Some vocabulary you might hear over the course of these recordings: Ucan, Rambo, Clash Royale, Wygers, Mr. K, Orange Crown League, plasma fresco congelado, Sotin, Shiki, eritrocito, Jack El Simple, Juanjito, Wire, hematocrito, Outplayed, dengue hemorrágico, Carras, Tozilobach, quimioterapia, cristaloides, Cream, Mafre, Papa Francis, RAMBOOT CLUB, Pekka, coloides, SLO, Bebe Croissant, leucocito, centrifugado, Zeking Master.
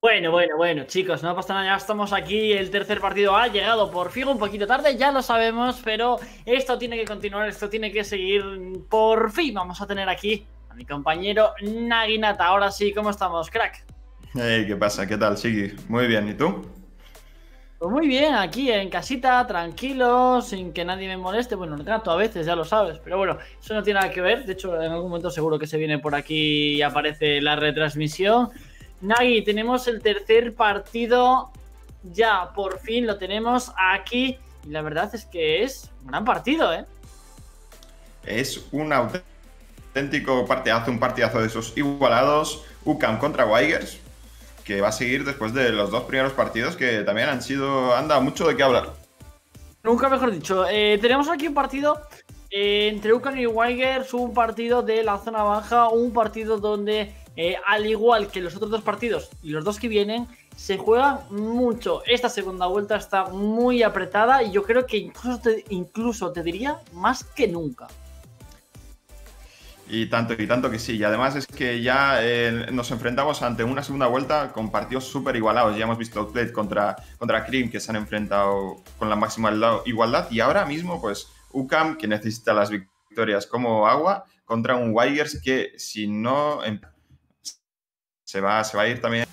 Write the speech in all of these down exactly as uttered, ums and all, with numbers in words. Bueno, bueno, bueno, chicos, no pasa nada, ya estamos aquí, el tercer partido ha llegado por fin, un poquito tarde, ya lo sabemos, pero esto tiene que continuar, esto tiene que seguir, por fin vamos a tener aquí a mi compañero Naginata. Ahora sí, ¿cómo estamos, crack? Hey, ¿qué pasa? ¿Qué tal, Shiki? Muy bien, ¿y tú? Pues muy bien, aquí en casita, tranquilo, sin que nadie me moleste. Bueno, lo trato a veces, ya lo sabes, pero bueno, eso no tiene nada que ver. De hecho, en algún momento seguro que se viene por aquí y aparece la retransmisión. Nagi, tenemos el tercer partido, ya por fin lo tenemos aquí, y la verdad es que es un gran partido, ¿eh? Es un auténtico partidazo, un partidazo de esos igualados, Ucan contra Wygers, que va a seguir después de los dos primeros partidos que también han sido, han dado mucho de qué hablar. Nunca mejor dicho, eh, tenemos aquí un partido eh, entre Ucan y Wygers, un partido de la zona baja, un partido donde... Eh, al igual que los otros dos partidos y los dos que vienen, se juega mucho. Esta segunda vuelta está muy apretada y yo creo que incluso te, incluso te diría más que nunca. Y tanto, y tanto que sí. Y además es que ya eh, nos enfrentamos ante una segunda vuelta con partidos súper igualados. Ya hemos visto Outplayed contra, contra Cream, que se han enfrentado con la máxima igualdad. Y ahora mismo, pues, Ucan, que necesita las victorias como agua, contra un Wygers que, si no... Se va, se va a ir también.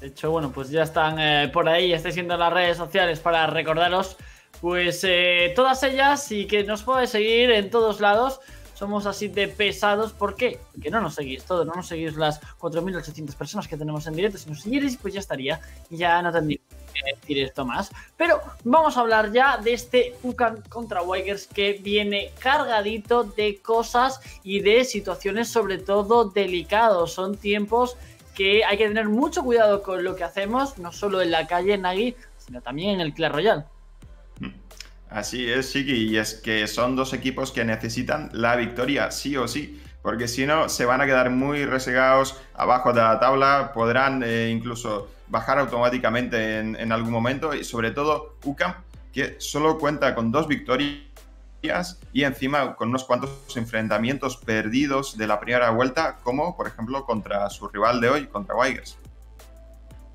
De hecho, bueno, pues ya están eh, por ahí, estáis viendo las redes sociales para recordaros, pues eh, todas ellas y que nos podéis seguir en todos lados. Somos así de pesados. ¿Por qué? Porque no nos seguís todos, no nos seguís las cuatro mil ochocientas personas que tenemos en directo. Si nos siguierais, pues ya estaría. Ya no tendría que decir esto más. Pero vamos a hablar ya de este Ucan contra Wygers, que viene cargadito de cosas y de situaciones sobre todo delicados. Son tiempos que hay que tener mucho cuidado con lo que hacemos, no solo en la calle, Nagi, sino también en el Clash Royale. Así es, Shiki, y es que son dos equipos que necesitan la victoria, sí o sí, porque si no se van a quedar muy resegados abajo de la tabla, podrán eh, incluso bajar automáticamente en, en algún momento, y sobre todo Ucan, que solo cuenta con dos victorias y encima con unos cuantos enfrentamientos perdidos de la primera vuelta, como por ejemplo contra su rival de hoy, contra Wygers.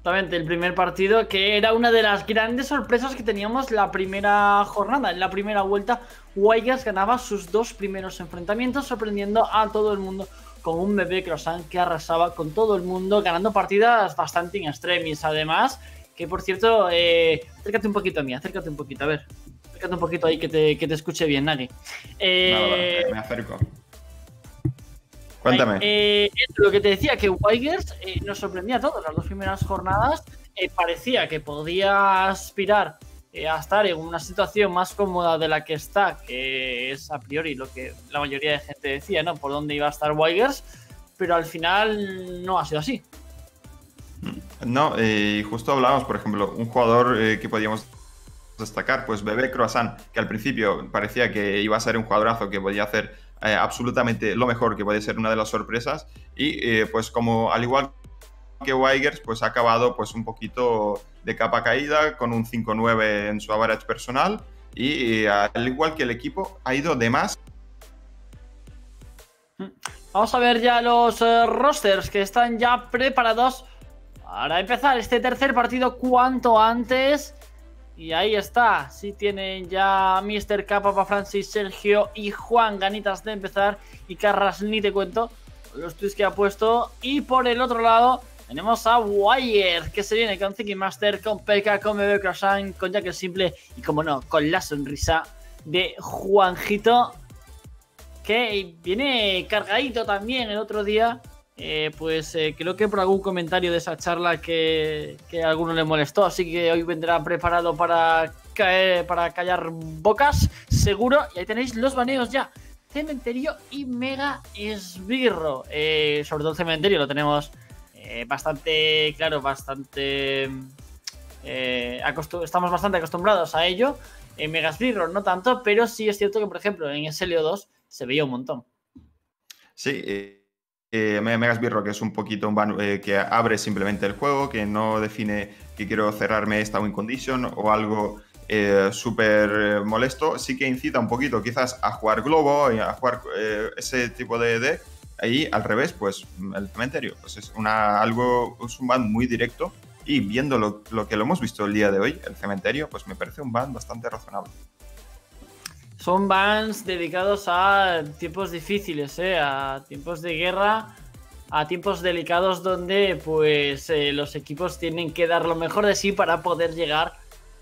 Exactamente, el primer partido que era una de las grandes sorpresas que teníamos la primera jornada. En la primera vuelta, Wygers ganaba sus dos primeros enfrentamientos, sorprendiendo a todo el mundo con un Bebe Croissant que arrasaba con todo el mundo, ganando partidas bastante in extremis. Además, que por cierto, eh, acércate un poquito a mí, acércate un poquito, a ver, acércate un poquito ahí que te, que te escuche bien, Nagi. Eh, no, no, me acerco. Cuéntame. Eh, es lo que te decía, que Wygers eh, nos sorprendía a todos. Las dos primeras jornadas eh, parecía que podía aspirar eh, a estar en una situación más cómoda de la que está, que es a priori lo que la mayoría de gente decía, ¿no? Por dónde iba a estar Wygers, pero al final no ha sido así. No, eh, justo hablábamos, por ejemplo, un jugador eh, que podíamos destacar, pues Bebe Croissant, que al principio parecía que iba a ser un jugadorazo que podía hacer... Eh, absolutamente lo mejor, que puede ser una de las sorpresas, y eh, pues como al igual que Wygers, pues ha acabado pues un poquito de capa caída con un cinco nueve en su average personal, y eh, al igual que el equipo ha ido de más. Vamos a ver ya los eh, rosters que están ya preparados para empezar este tercer partido cuanto antes. Y ahí está, sí tienen ya míster K, Papa Francis, Sergio y Juan, ganitas de empezar. Y Carras, ni te cuento los tweets que ha puesto. Y por el otro lado tenemos a Wire, que se viene con Zeking Master, con Pekka, con Bebe Croissant, con Jack El Simple y, como no, con la sonrisa de Juanjito, que viene cargadito también el otro día. Eh, pues eh, creo que por algún comentario de esa charla que, que a alguno le molestó, así que hoy vendrá preparado para, caer, para callar bocas, seguro. Y ahí tenéis los baneos ya, cementerio y mega esbirro. Eh, sobre todo el cementerio lo tenemos eh, bastante claro, bastante eh, estamos bastante acostumbrados a ello. Eh, mega esbirro no tanto, pero sí es cierto que por ejemplo en S L O dos se veía un montón. Sí, eh. Eh, Mega Esbirro, que es un poquito un ban eh, que abre simplemente el juego, que no define que quiero cerrarme esta win condition o algo eh, súper eh, molesto. Sí que incita un poquito quizás a jugar globo, a jugar eh, ese tipo de deck, Ahí al revés, pues el cementerio, pues es una, algo, es un ban muy directo, y viendo lo, lo que lo hemos visto el día de hoy, el cementerio, pues me parece un ban bastante razonable. Son bans dedicados a tiempos difíciles, ¿eh? A tiempos de guerra, a tiempos delicados donde pues eh, los equipos tienen que dar lo mejor de sí para poder llegar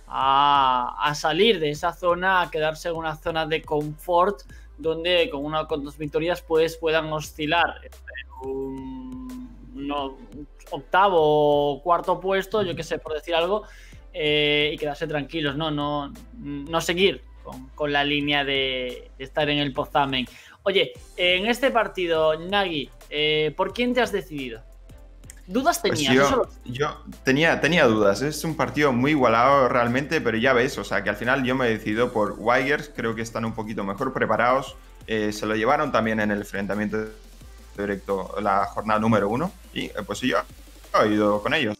a, a salir de esa zona, a quedarse en una zona de confort donde con una con dos victorias pues puedan oscilar un, uno, un octavo o cuarto puesto, yo que sé, por decir algo, eh, y quedarse tranquilos, no, no, no seguir Con, con la línea de, de estar en el pozamen. Oye, en este partido, Nagi, eh, ¿por quién te has decidido? ¿Dudas tenías? Pues yo, solo... yo tenía, tenía dudas. Es un partido muy igualado realmente, pero ya ves, o sea, que al final yo me he decidido por Wygers. Creo que están un poquito mejor preparados. Eh, se lo llevaron también en el enfrentamiento directo, la jornada número uno. Y pues yo he ido con ellos.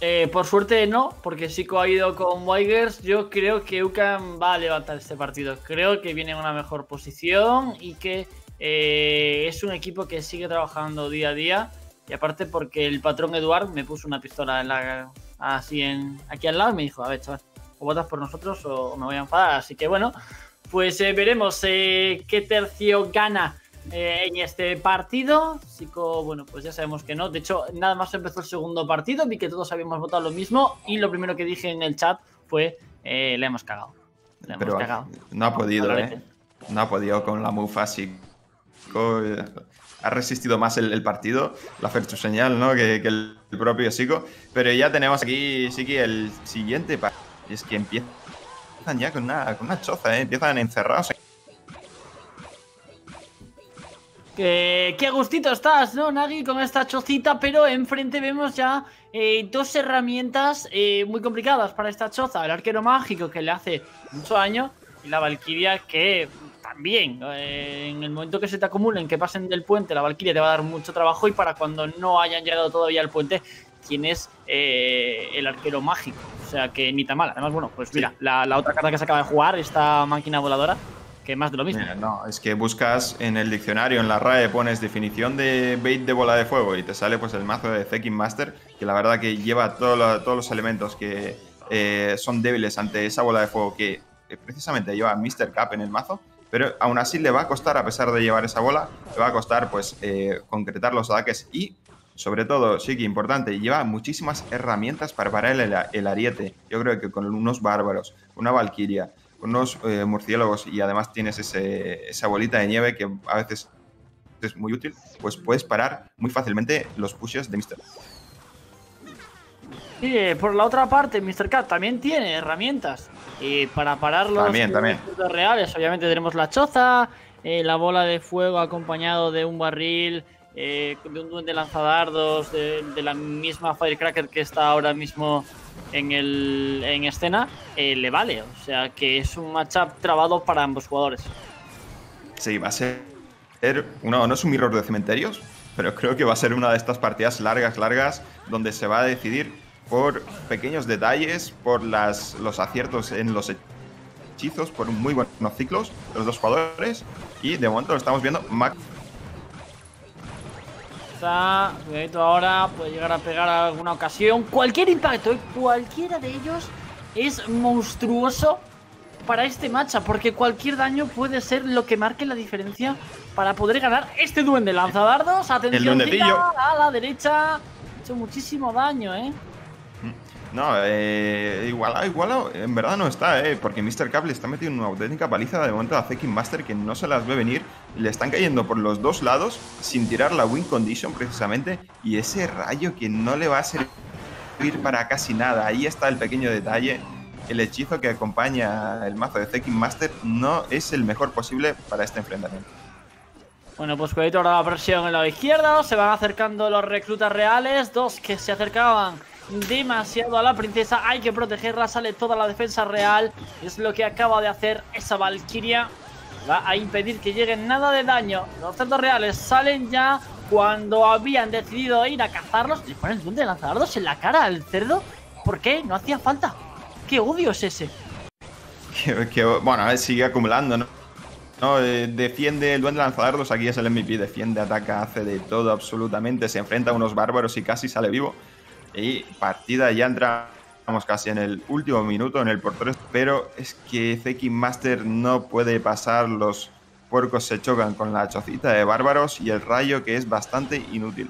Eh, por suerte no, porque Shiko ha ido con Wygers. Yo creo que Ucan va a levantar este partido. Creo que viene en una mejor posición y que eh, es un equipo que sigue trabajando día a día. Y aparte porque el patrón Eduard me puso una pistola en la, así en, aquí al lado y me dijo, a ver, chaval, o votas por nosotros o me voy a enfadar. Así que bueno, pues eh, veremos eh, qué tercio gana Eh, en este partido. Shiko, bueno, pues ya sabemos que no. De hecho, nada más empezó el segundo partido, vi que todos habíamos votado lo mismo y lo primero que dije en el chat fue eh, le hemos cagado, le hemos Pero cagado. No ha podido, eh. No ha podido con la mufa, Shiko. Ha resistido más el, el partido, la Ferchu señal, ¿no? Que, que el propio Shiko. Pero ya tenemos aquí, Shiki, el siguiente partido. Y es que empiezan ya con una, con una choza, ¿eh? Empiezan encerrados. Eh, qué agustito estás, ¿no, Nagi? Con esta chocita, pero enfrente vemos ya eh, dos herramientas eh, muy complicadas para esta choza. El arquero mágico, que le hace mucho daño, y la valquiria, que también, eh, en el momento que se te acumulen, que pasen del puente, la valquiria te va a dar mucho trabajo, y para cuando no hayan llegado todavía al puente, tienes eh, el arquero mágico. O sea, que ni tan mal. Además, bueno, pues mira, sí, la, la otra carta que se acaba de jugar, esta máquina voladora, que más de lo mismo. Mira, no, es que buscas en el diccionario, en la RAE, pones definición de bait de bola de fuego y te sale pues el mazo de Zeking Master, que la verdad que lleva todo lo, todos los elementos que eh, son débiles ante esa bola de fuego que eh, precisamente lleva míster K en el mazo, pero aún así le va a costar, a pesar de llevar esa bola, le va a costar pues eh, concretar los ataques y, sobre todo, sí que importante, lleva muchísimas herramientas para parar el, el ariete. Yo creo que con unos bárbaros, una valquiria, unos eh, murciélagos, y además tienes ese, esa bolita de nieve que a veces es muy útil, pues puedes parar muy fácilmente los pushes de míster Sí, eh, por la otra parte, míster K también tiene herramientas eh, para parar los también, también. reales. Obviamente tenemos la choza, eh, la bola de fuego acompañado de un barril, eh, de un duende lanzadardos, de, de la misma firecracker que está ahora mismo en, el, en escena, eh, le vale. O sea, que es un matchup trabado para ambos jugadores. Sí, va a ser... No, no es un mirror de cementerios, pero creo que va a ser una de estas partidas largas, largas, donde se va a decidir por pequeños detalles, por las, los aciertos en los hechizos, por muy buenos ciclos los dos jugadores, y de momento lo estamos viendo. Mac Cuidadito ahora, puede llegar a pegar a alguna ocasión. Cualquier impacto, ¿eh? Cualquiera de ellos es monstruoso para este matcha, porque cualquier daño puede ser lo que marque la diferencia para poder ganar. Este duende lanzadardos, atención, a la derecha, ha hecho muchísimo daño, ¿eh? No, eh, igualado, igualado, en verdad no está, eh, porque míster K le está metiendo una auténtica paliza de momento a Zeking Master, que no se las ve venir, le están cayendo por los dos lados sin tirar la win condition precisamente, y ese rayo que no le va a servir para casi nada. Ahí está el pequeño detalle, el hechizo que acompaña el mazo de Zeking Master no es el mejor posible para este enfrentamiento. Bueno, pues cuidado ahora la presión en la izquierda, se van acercando los reclutas reales, dos que se acercaban demasiado a la princesa, hay que protegerla, sale toda la defensa real, es lo que acaba de hacer esa valquiria, va a impedir que lleguen nada de daño. Los cerdos reales salen ya cuando habían decidido ir a cazarlos, le ponen el duende de lanzadardos en la cara al cerdo, ¿por qué? No hacía falta, qué odio es ese. Que, que, bueno, sigue acumulando, ¿no? No, eh, defiende el duende lanzadardos, aquí es el M V P, defiende, ataca, hace de todo absolutamente, se enfrenta a unos bárbaros y casi sale vivo. Y partida, ya entramos casi en el último minuto, en el por tres, pero es que Zeking Master no puede pasar, los puercos se chocan con la chocita de bárbaros y el rayo, que es bastante inútil.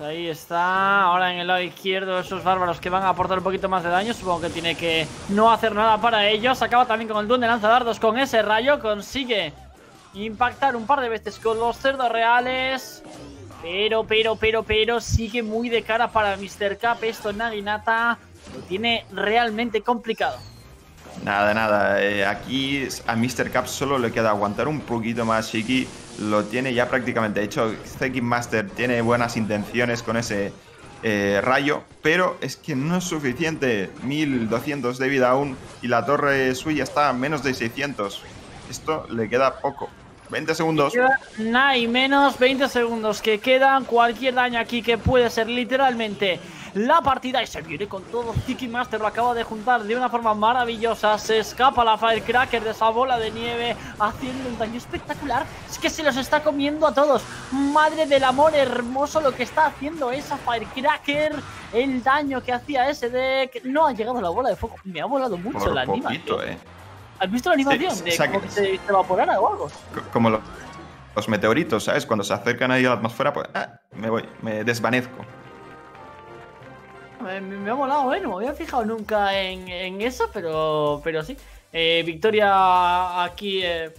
Ahí está, ahora en el lado izquierdo esos bárbaros que van a aportar un poquito más de daño. Supongo que tiene que no hacer nada para ellos. Acaba también con el duende lanzadardos con ese rayo. Consigue impactar un par de veces con los cerdos reales. Pero, pero, pero, pero sigue muy de cara para míster K. Esto Naginata lo tiene realmente complicado. Nada, nada. Eh, aquí a míster K solo le queda aguantar un poquito más. Shiki lo tiene ya prácticamente hecho. Zeking Master tiene buenas intenciones con ese eh, rayo, pero es que no es suficiente. mil doscientos de vida aún y la torre suya está a menos de seiscientos. Esto le queda poco. veinte segundos. Nada y menos, veinte segundos que quedan. Cualquier daño aquí que puede ser literalmente la partida, y se viene con todo. Zeking Master lo acaba de juntar de una forma maravillosa. Se escapa la Firecracker de esa bola de nieve, haciendo un daño espectacular. Es que se los está comiendo a todos. Madre del amor hermoso lo que está haciendo esa Firecracker. El daño que hacía ese deck. No ha llegado a la bola de fuego. Me ha volado mucho. Por la poquito, animación. Eh. ¿Has visto la animación? Sí, de como que se, se evaporara o algo. Como los, los meteoritos, ¿sabes? Cuando se acercan ahí a la atmósfera, pues ah, me voy, me desvanezco. Me, me ha molado, ¿eh? No me había fijado nunca en, en eso, pero, pero sí. Eh, victoria aquí eh,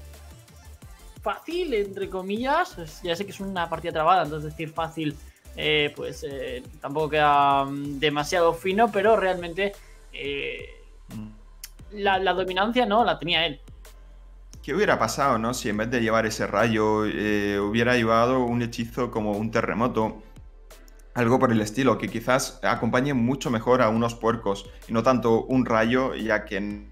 fácil, entre comillas. Ya sé que es una partida trabada, entonces decir fácil, eh, pues eh, tampoco queda demasiado fino, pero realmente eh, la, la dominancia no la tenía él. ¿Qué hubiera pasado, no? Si en vez de llevar ese rayo eh, hubiera llevado un hechizo como un terremoto, algo por el estilo, que quizás acompañe mucho mejor a unos puercos y no tanto un rayo, ya que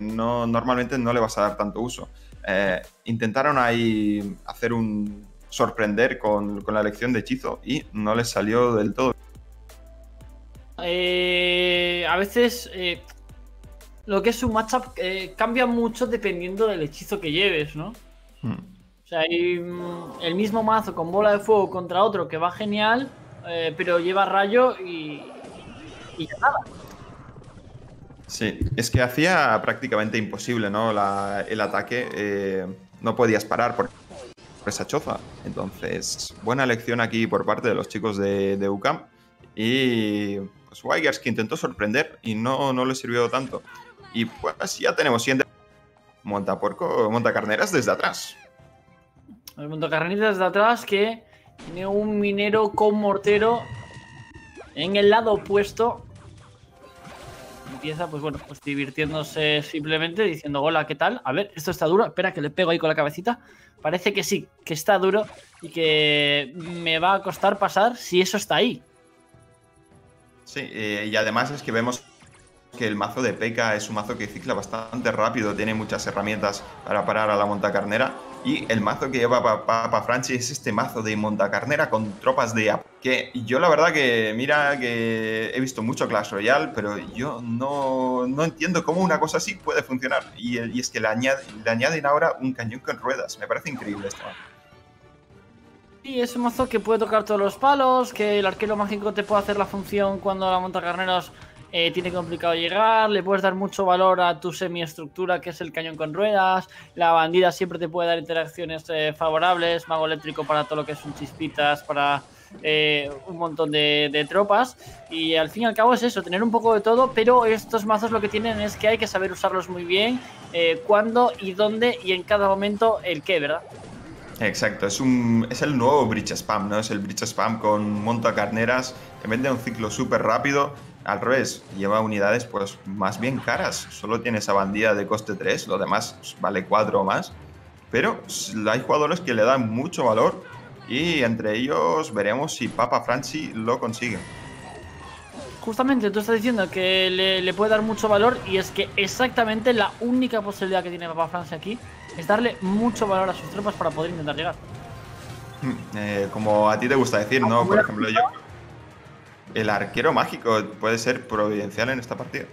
no, normalmente no le vas a dar tanto uso. Eh, intentaron ahí hacer un sorprender con, con la elección de hechizo y no les salió del todo. Eh, a veces eh, lo que es un matchup eh, cambia mucho dependiendo del hechizo que lleves, ¿no? Hmm. O sea, hay, el mismo mazo con bola de fuego contra otro que va genial. Eh, pero lleva rayo y, y ya nada. Sí, es que hacía prácticamente imposible, ¿no? La, el ataque, eh, no podías parar por, por esa choza. Entonces, buena elección aquí por parte de los chicos de, de Ucan. Y pues Wygers, que intentó sorprender y no, no le sirvió tanto. Y pues ya tenemos siguiente. Montapuerco, montacarneras desde atrás. El montacarneras desde atrás que... tiene un minero con mortero en el lado opuesto. Empieza, pues bueno, pues divirtiéndose simplemente, diciendo hola, ¿qué tal? A ver, esto está duro. Espera, que le pego ahí con la cabecita. Parece que sí, que está duro y que me va a costar pasar si eso está ahí. Sí, eh, y además es que vemos que el mazo de Pekka es un mazo que cicla bastante rápido, tiene muchas herramientas para parar a la montacarnera. Y el mazo que lleva Papa Francis es este mazo de montacarnera con tropas de A P. Que yo la verdad que, mira, que he visto mucho Clash Royale, pero yo no, no entiendo cómo una cosa así puede funcionar. Y, y es que le, añade, le añaden ahora un cañón con ruedas. Me parece increíble este mazo. Sí, es un mazo que puede tocar todos los palos, que el arquero mágico te puede hacer la función cuando la montacarneros... Eh, tiene complicado llegar, le puedes dar mucho valor a tu semiestructura, que es el cañón con ruedas. La bandida siempre te puede dar interacciones eh, favorables. Mago eléctrico para todo lo que son chispitas, para eh, un montón de, de tropas. Y al fin y al cabo es eso, tener un poco de todo. Pero estos mazos lo que tienen es que hay que saber usarlos muy bien, eh, cuándo y dónde y en cada momento el qué, ¿verdad? Exacto, es, un, es el nuevo Bridge Spam, ¿no? Es el Bridge Spam con montacarneras, en vez de un ciclo súper rápido. Al revés, lleva unidades pues más bien caras. Solo tiene esa bandida de coste tres, lo demás vale cuatro o más. Pero hay jugadores que le dan mucho valor y entre ellos veremos si Papa Franci lo consigue. Justamente, tú estás diciendo que le, le puede dar mucho valor y es que exactamente la única posibilidad que tiene Papa Franci aquí es darle mucho valor a sus tropas para poder intentar llegar. Eh, como a ti te gusta decir, ¿no? Por ejemplo, yo... el arquero mágico puede ser providencial en esta partida.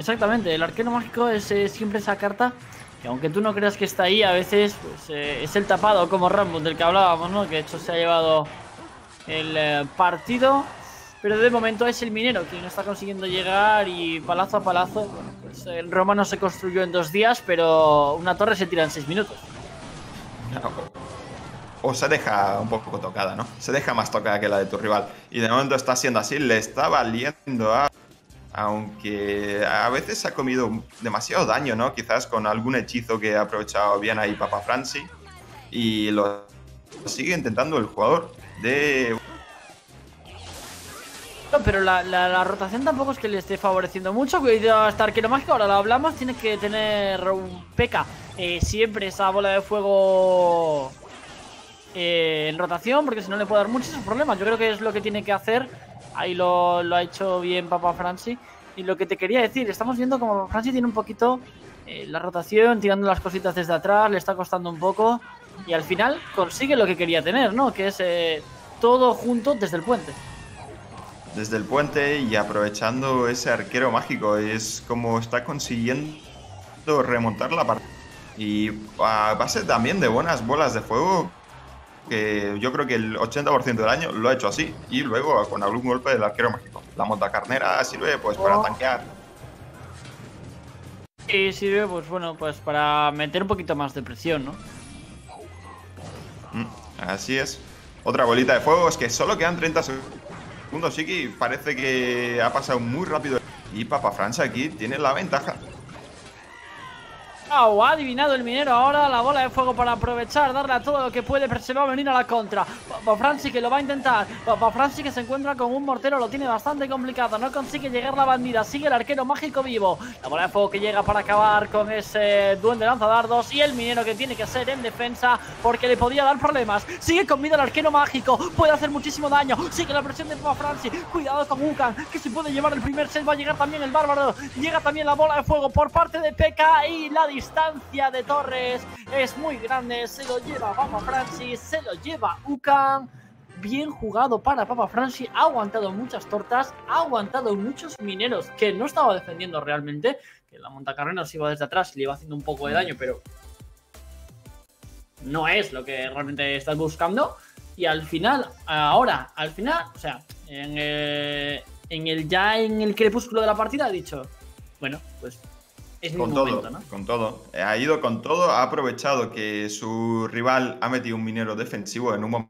Exactamente, el arquero mágico es eh, siempre esa carta que aunque tú no creas que está ahí, a veces pues, eh, es el tapado como Rambo del que hablábamos, ¿no? Que de hecho se ha llevado el eh, partido. Pero de momento es el minero quien no está consiguiendo llegar y palazo a palazo. Bueno, pues el romano se construyó en dos días, pero una torre se tira en seis minutos. O se deja un poco tocada, ¿no? Se deja más tocada que la de tu rival. Y de momento está siendo así, le está valiendo a... Aunque a veces se ha comido demasiado daño, ¿no? Quizás con algún hechizo que ha aprovechado bien ahí Papa Francis. Y lo sigue intentando el jugador de... No, pero la, la, la rotación tampoco es que le esté favoreciendo mucho. Cuidado hasta arquero mágico, ahora lo hablamos. Tiene que tener un P K eh, siempre esa bola de fuego eh, en rotación, porque si no le puede dar muchos problemas. Yo creo que es lo que tiene que hacer. Ahí lo, lo ha hecho bien Papa Francis. Y lo que te quería decir, estamos viendo como Papa Francis tiene un poquito eh, la rotación, tirando las cositas desde atrás, le está costando un poco. Y al final consigue lo que quería tener, ¿no? Que es eh, todo junto desde el puente. Desde el puente y aprovechando ese arquero mágico, es como está consiguiendo remontar la partida. Y a base también de buenas bolas de fuego, que yo creo que el ochenta por ciento del daño lo ha hecho así. Y luego con algún golpe del arquero mágico. La montacarnera sirve pues oh. para tanquear. Y sirve pues bueno, pues para meter un poquito más de presión, ¿no? Mm, así es. Otra bolita de fuego, es que solo quedan treinta segundos. Segundo Shiki, parece que ha pasado muy rápido. Y Papa Francis aquí tiene la ventaja. Oh, ha adivinado el minero ahora la bola de fuego para aprovechar, darle a todo lo que puede, pero se va a venir a la contra. Papa Francis que lo va a intentar. Papa Francis que se encuentra con un mortero, lo tiene bastante complicado. No consigue llegar la bandida, sigue el arquero mágico vivo. La bola de fuego que llega para acabar con ese duende lanzadardos. Y el minero que tiene que ser en defensa porque le podía dar problemas. Sigue con vida el arquero mágico, puede hacer muchísimo daño. Sigue la presión de Papa Francis, cuidado con Ucan, que se puede llevar el primer set. Va a llegar también el bárbaro, llega también la bola de fuego por parte de Pekka y la distancia de torres es muy grande, se lo lleva Papa Francis, se lo lleva Ucan. Bien jugado para Papa Francis, ha aguantado muchas tortas, ha aguantado muchos mineros que no estaba defendiendo realmente, que la montacarrera se iba desde atrás y le iba haciendo un poco de daño, pero no es lo que realmente estás buscando. Y al final, ahora, al final, o sea, en el, en el ya en el crepúsculo de la partida ha dicho, bueno, pues es con todo, momento, ¿no? Con todo. Ha ido con todo, ha aprovechado que su rival ha metido un minero defensivo en un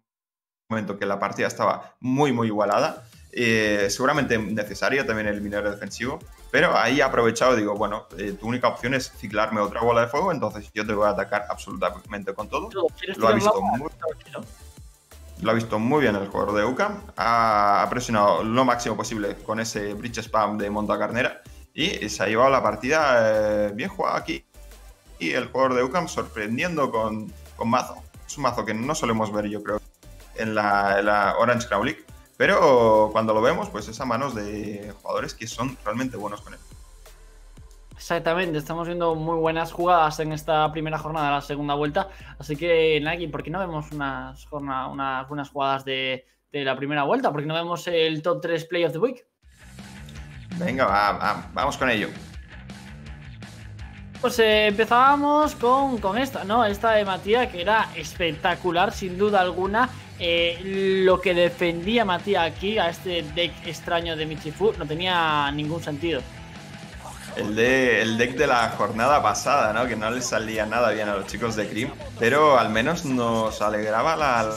momento que la partida estaba muy, muy igualada. Eh, seguramente necesario también el minero defensivo, pero ahí ha aprovechado, digo, bueno, eh, tu única opción es ciclarme otra bola de fuego, entonces yo te voy a atacar absolutamente con todo. Lo ha visto muy bien. Lo ha visto muy bien el jugador de Ucan. Ha presionado lo máximo posible con ese bridge spam de montacarnera. Y se ha llevado la partida eh, bien jugada aquí. Y el jugador de Ucan sorprendiendo con, con mazo. Es un mazo que no solemos ver, yo creo, en la, en la Orange Crown League. Pero cuando lo vemos, pues es a manos de jugadores que son realmente buenos con él. Exactamente, estamos viendo muy buenas jugadas en esta primera jornada de la segunda vuelta. Así que, Nagi, ¿por qué no vemos unas, jornada, unas buenas jugadas de, de la primera vuelta? ¿Por qué no vemos el top tres Play of the Week? Venga, va, va, vamos con ello. Pues eh, empezábamos con, con esta, ¿no? Esta de Matías, que era espectacular, sin duda alguna. Eh, lo que defendía Matías aquí, a este deck extraño de Michifu, no tenía ningún sentido. El, de, el deck de la jornada pasada, ¿no? Que no le salía nada bien a los chicos de Cream, pero al menos nos alegraba la,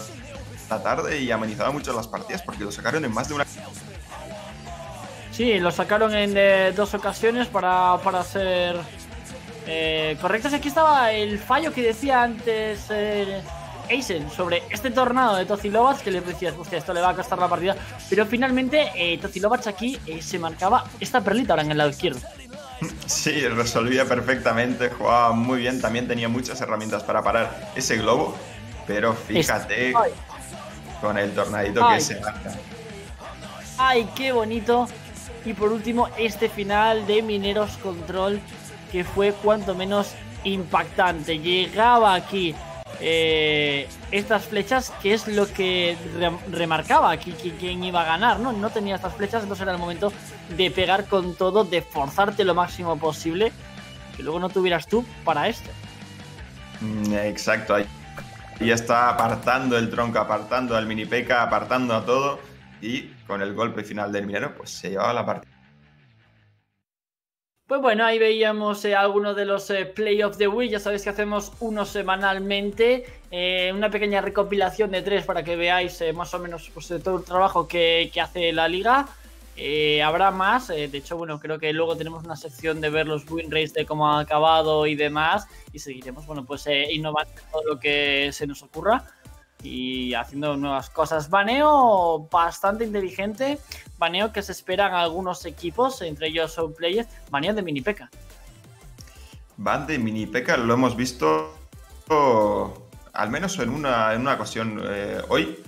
la tarde y amenizaba mucho las partidas, porque lo sacaron en más de una... Sí, lo sacaron en eh, dos ocasiones para, para ser eh, correctos. Aquí estaba el fallo que decía antes eh, Aizen sobre este tornado de Tozilobach, que les decías, hostia, esto le va a costar la partida. Pero finalmente eh, Tozilobach aquí eh, se marcaba esta perlita ahora en el lado izquierdo. Sí, resolvía perfectamente, jugaba muy bien, también tenía muchas herramientas para parar ese globo. Pero fíjate este... con el tornadito Ay. que se marca. Ay, qué bonito. Y por último, este final de Mineros Control, que fue cuanto menos impactante. Llegaba aquí eh, estas flechas, que es lo que re remarcaba que, que, quien iba a ganar, ¿no? No tenía estas flechas, entonces era el momento de pegar con todo, de forzarte lo máximo posible, que luego no tuvieras tú para esto. Exacto, ahí ya está apartando el tronco, apartando al mini Pekka, apartando a todo, y con el golpe final del minero, pues se llevaba la partida. Pues bueno, ahí veíamos eh, algunos de los eh, Play of the Week. Ya sabéis que hacemos uno semanalmente, eh, una pequeña recopilación de tres para que veáis eh, más o menos pues, todo el trabajo que, que hace la liga. Eh, habrá más, eh, de hecho, bueno, creo que luego tenemos una sección de ver los win rates, de cómo ha acabado y demás, y seguiremos, bueno, pues eh, innovando todo lo que se nos ocurra y haciendo nuevas cosas. Baneo bastante inteligente, baneo que se esperan algunos equipos, entre ellos son players, baneo de mini Pekka. Van de mini Pekka, lo hemos visto al menos en una, en una ocasión eh, hoy.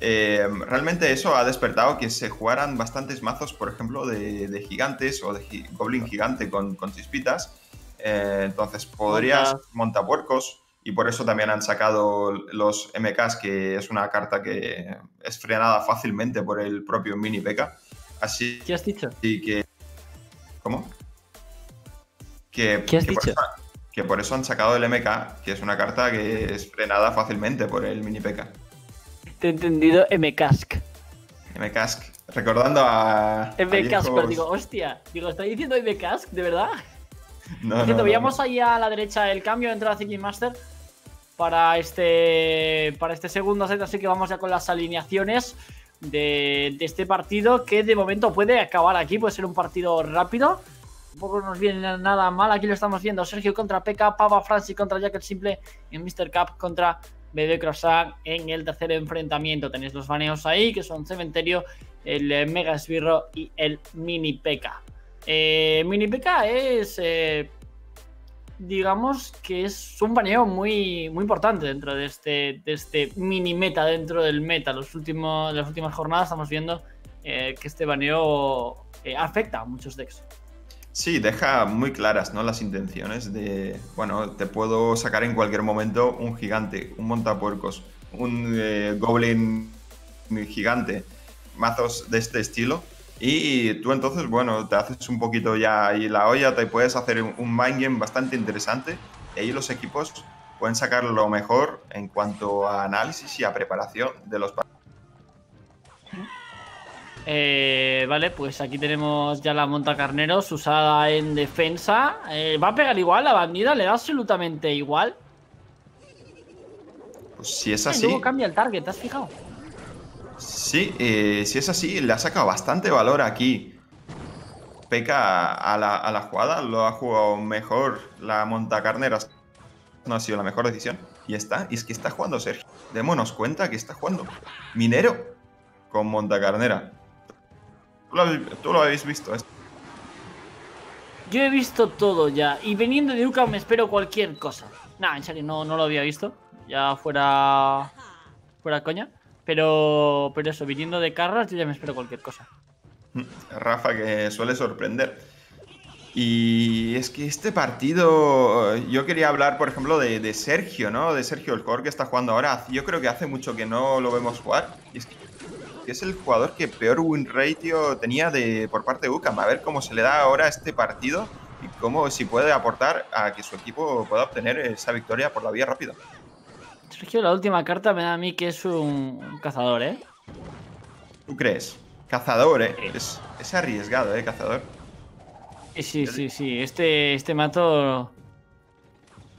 Eh, realmente eso ha despertado que se jugaran bastantes mazos, por ejemplo, de, de gigantes o de gi goblin gigante con, con chispitas. Eh, entonces podrías montapuercos. Y por eso también han sacado los M Ks, que es una carta que es frenada fácilmente por el propio mini Pekka. Así ¿Qué has dicho? Y que, ¿Cómo? Que, ¿Qué has que dicho? Por eso, que por eso han sacado el M K, que es una carta que es frenada fácilmente por el mini Pekka. Te he entendido M K S K. M K S K. Recordando a... M K S K, pero digo, hostia. Digo, ¿está diciendo M K S K? ¿De verdad? No, diciendo, no, no, veíamos no. ahí a la derecha el cambio entre la Zeking Master para este, para este segundo set, así que vamos ya con las alineaciones de, de este partido, que de momento puede acabar aquí, puede ser un partido rápido, tampoco nos viene nada mal. Aquí lo estamos viendo: Sergio contra Pekka, Papa Francis contra Jack El Simple y mister K contra Bebe Croissant en el tercer enfrentamiento. Tenéis los baneos ahí, que son Cementerio, el Mega Esbirro y el Mini Pekka. Eh, mini Pekka es, eh, digamos que es un baneo muy, muy importante dentro de este, de este mini meta, dentro del meta. Los últimos, las últimas jornadas estamos viendo eh, que este baneo eh, afecta a muchos decks. Sí, deja muy claras, ¿no?, las intenciones de, bueno, te puedo sacar en cualquier momento un gigante, un montapuercos, un eh, goblin gigante, mazos de este estilo. Y tú entonces, bueno, te haces un poquito ya ahí la olla, te puedes hacer un mindgame bastante interesante, y ahí los equipos pueden sacar lo mejor en cuanto a análisis y a preparación de los partidos. Eh, vale, pues aquí tenemos ya la montacarneros usada en defensa. Eh, ¿Va a pegar igual la bandida? ¿Le da absolutamente igual? Pues si es así... Y luego cambia el target, ¿te has fijado? Sí, eh, si es así, le ha sacado bastante valor aquí Pekka a la, a la jugada. Lo ha jugado mejor la montacarneras. No ha sido la mejor decisión. Y está, y es que está jugando Sergio. Démonos cuenta que está jugando minero con montacarnera. Tú lo, tú lo habéis visto esto. Yo he visto todo ya. Y viniendo de Ucan me espero cualquier cosa. Nah, en serio, no, no lo había visto. Ya fuera... Fuera coña. Pero, pero eso, viniendo de Carras, yo ya me espero cualquier cosa. Rafa, que suele sorprender. Y es que este partido... Yo quería hablar, por ejemplo, de, de Sergio, ¿no? De Sergio, el jugador que está jugando ahora. Yo creo que hace mucho que no lo vemos jugar. Y es que es el jugador que peor win ratio tenía de, por parte de Ucan. A ver cómo se le da ahora este partido y cómo, si puede aportar a que su equipo pueda obtener esa victoria por la vía rápida. Sergio, la última carta me da a mí que es un cazador, ¿eh? ¿Tú crees? Cazador, ¿eh? Sí. Es, es arriesgado, ¿eh? Cazador. Sí, sí, sí. Este, este mato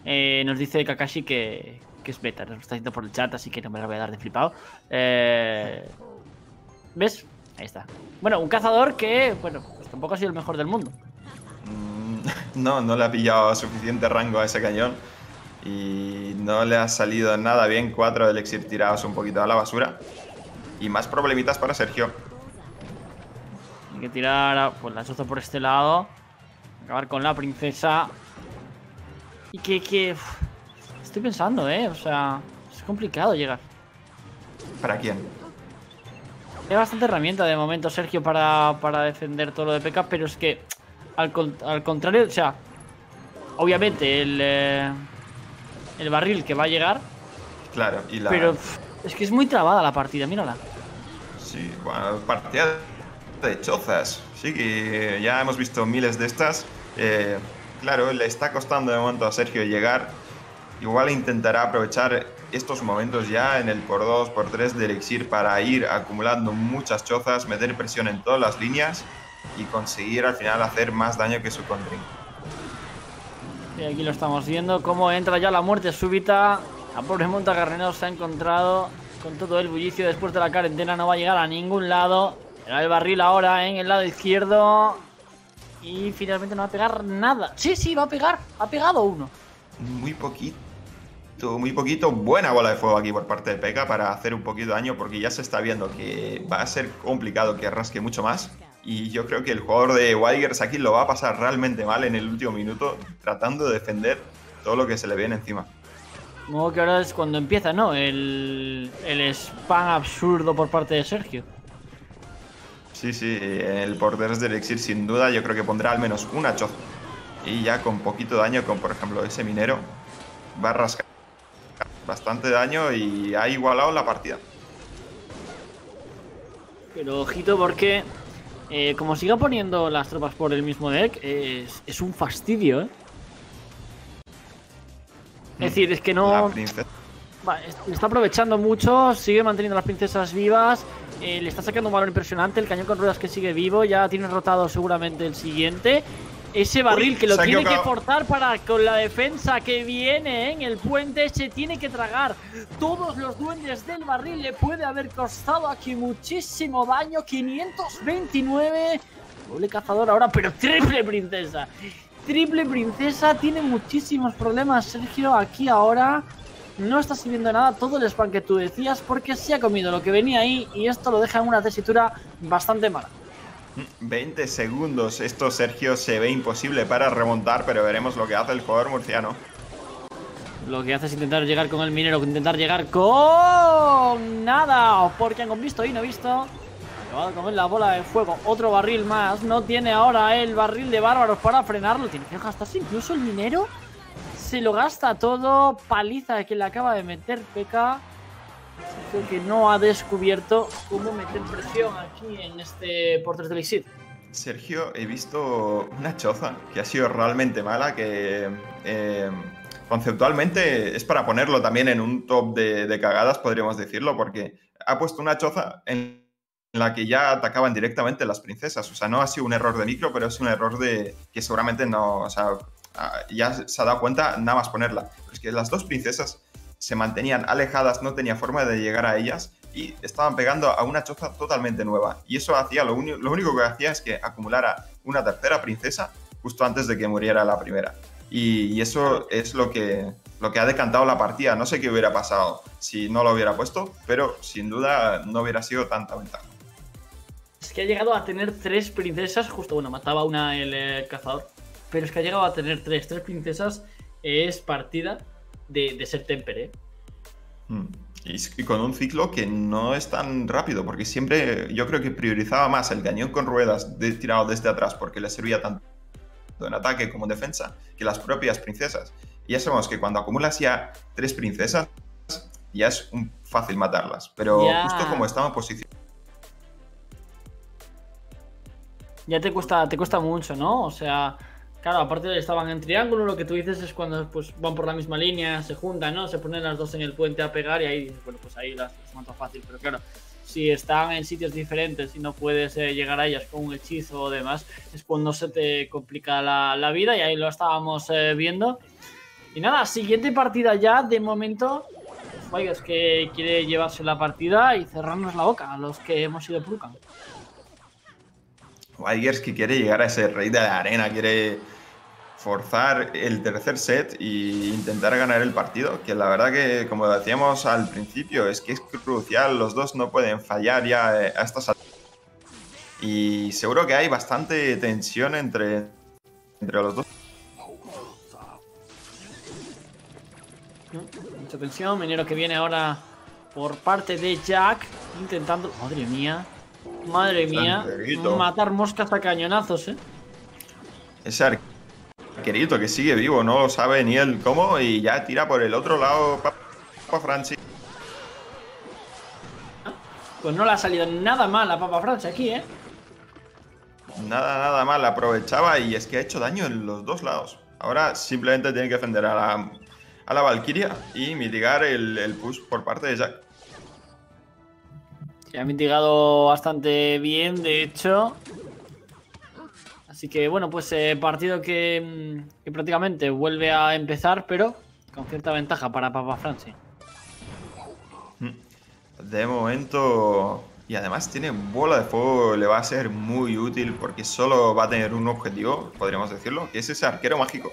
eh, nos dice Kakashi que, que es beta. Nos lo está diciendo por el chat, así que no me lo voy a dar de flipado. Eh, ¿Ves? Ahí está. Bueno, un cazador que, bueno, pues tampoco ha sido el mejor del mundo. Mm, no, no le ha pillado suficiente rango a ese cañón. Y no le ha salido nada bien. Cuatro del elixir tirados un poquito a la basura. Y más problemitas para Sergio. Hay que tirar a, pues la chozo por este lado. Acabar con la princesa. Y que... que uf, estoy pensando, ¿eh? O sea, es complicado llegar. ¿Para quién? Tiene bastante herramienta de momento, Sergio, para, para defender todo lo de Pekka. Pero es que, al, al contrario, o sea... Obviamente, el... Eh, el barril que va a llegar. Claro, y la... Pero pff, es que es muy trabada la partida, mírala. Sí, bueno, partida de chozas. Sí, que ya hemos visto miles de estas. Eh, claro, le está costando de momento a Sergio llegar. Igual intentará aprovechar estos momentos ya en el por dos, por tres de elixir para ir acumulando muchas chozas, meter presión en todas las líneas y conseguir al final hacer más daño que su contrincante. Y aquí lo estamos viendo, cómo entra ya la muerte súbita. La pobre Montacarnero se ha encontrado con todo el bullicio después de la cuarentena, no va a llegar a ningún lado. Era el barril ahora en el lado izquierdo y finalmente no va a pegar nada. Sí, sí, va a pegar, ha pegado uno. Muy poquito, muy poquito. Buena bola de fuego aquí por parte de Pekka para hacer un poquito de daño, porque ya se está viendo que va a ser complicado que rasque mucho más. Y yo creo que el jugador de Wygers aquí lo va a pasar realmente mal en el último minuto, tratando de defender todo lo que se le viene encima. No, que ahora es cuando empieza, ¿no? El, el spam absurdo por parte de Sergio. Sí, sí, el portero de elixir sin duda yo creo que pondrá al menos una choza. Y ya con poquito daño, con por ejemplo ese minero, va a rascar bastante daño y ha igualado la partida. Pero ojito porque... Eh, como siga poniendo las tropas por el mismo deck, es, es un fastidio, ¿eh? Mm. Es decir, es que no... Va, está aprovechando mucho, sigue manteniendo a las princesas vivas, eh, le está sacando un valor impresionante, el cañón con ruedas que sigue vivo, ya tiene rotado seguramente el siguiente. Ese barril Uy, que lo tiene equivocado. que forzar para con la defensa que viene, ¿eh? En el puente se tiene que tragar todos los duendes del barril. Le puede haber costado aquí muchísimo daño. Quinientos veintinueve. Doble cazador ahora, pero triple princesa. Triple princesa. Tiene muchísimos problemas Sergio aquí ahora. No está sirviendo nada todo el spam que tú decías, porque se ha comido lo que venía ahí y esto lo deja en una tesitura bastante mala. Veinte segundos. Esto, Sergio, se ve imposible para remontar, pero veremos lo que hace el jugador murciano. Lo que hace es intentar llegar con el minero, intentar llegar con... nada, porque con visto y no visto. Acabado de comer la bola de fuego. Otro barril más. No tiene ahora el barril de bárbaros para frenarlo. Tiene que gastarse incluso el minero. Se lo gasta todo. Paliza que le acaba de meter Pekka. Creo que no ha descubierto cómo meter presión aquí en este portero de elixir. Sergio, he visto una choza que ha sido realmente mala, que eh, conceptualmente es para ponerlo también en un top de, de cagadas, podríamos decirlo, porque ha puesto una choza en la que ya atacaban directamente las princesas. O sea, no ha sido un error de micro, pero es un error de que seguramente no... O sea, ya se ha dado cuenta nada más ponerla. Pero es que las dos princesas se mantenían alejadas, no tenía forma de llegar a ellas y estaban pegando a una choza totalmente nueva. Y eso hacía, lo, lo único que hacía es que acumulara una tercera princesa justo antes de que muriera la primera. Y, y eso es lo que, lo que ha decantado la partida. No sé qué hubiera pasado si no lo hubiera puesto, pero sin duda no hubiera sido tanta ventaja. Es que ha llegado a tener tres princesas, justo, bueno, mataba una el eh, cazador, pero es que ha llegado a tener tres. Tres princesas es partida De, de ser temperé. Y con un ciclo que no es tan rápido, porque siempre yo creo que priorizaba más el cañón con ruedas de, tirado desde atrás, porque le servía tanto en ataque como en defensa, que las propias princesas. Y ya sabemos que cuando acumulas ya tres princesas, ya es un fácil matarlas. Pero ya, justo como estaba en posición, ya te cuesta, te cuesta mucho, ¿no? O sea... Claro, aparte estaban en triángulo, lo que tú dices es cuando pues van por la misma línea, se juntan, ¿no? Se ponen las dos en el puente a pegar y ahí, bueno, pues ahí las mato fácil. Pero claro, si están en sitios diferentes y no puedes eh, llegar a ellas con un hechizo o demás, es cuando se te complica la, la vida y ahí lo estábamos eh, viendo. Y nada, siguiente partida ya, de momento, pues, Wygers que quiere llevarse la partida y cerrarnos la boca a los que hemos ido por Ucan. Wygers que quiere llegar a ese rey de la arena, quiere forzar el tercer set e intentar ganar el partido, que la verdad que, como decíamos al principio, es que es crucial, los dos no pueden fallar ya a estas alturas. Y seguro que hay bastante tensión entre, entre los dos. Mucha tensión, minero que viene ahora por parte de Jack, intentando... Madre mía, madre mía, matar moscas a cañonazos, ¿eh? Es arquero arquerito que sigue vivo, no sabe ni él cómo, y ya tira por el otro lado Papa Francis. Pues no le ha salido nada mal a Papa Francis aquí, ¿eh? Nada, nada mal, aprovechaba y es que ha hecho daño en los dos lados. Ahora simplemente tiene que defender a la, a la Valkyria y mitigar el, el push por parte de Jack. Se ha mitigado bastante bien, de hecho. Así que bueno, pues eh, partido que, que prácticamente vuelve a empezar, pero con cierta ventaja para Papa Francis. De momento... Y además tiene bola de fuego, le va a ser muy útil porque solo va a tener un objetivo, podríamos decirlo, que es ese arquero mágico.